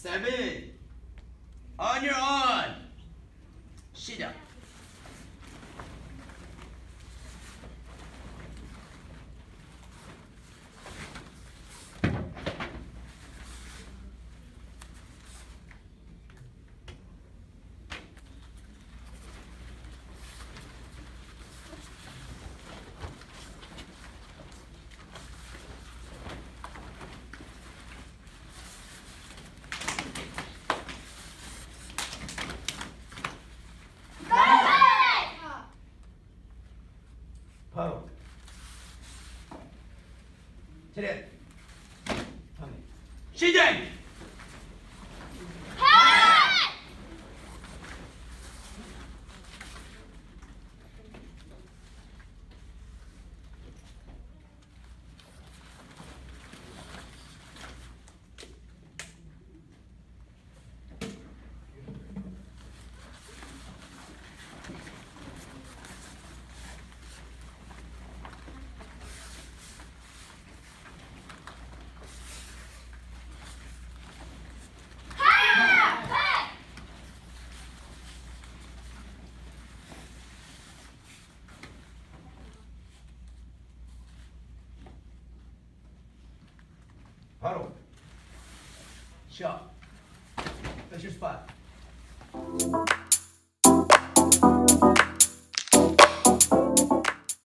7. On your own. 시작. 바로 차렷 시작! 바로 시작. 다시 출발.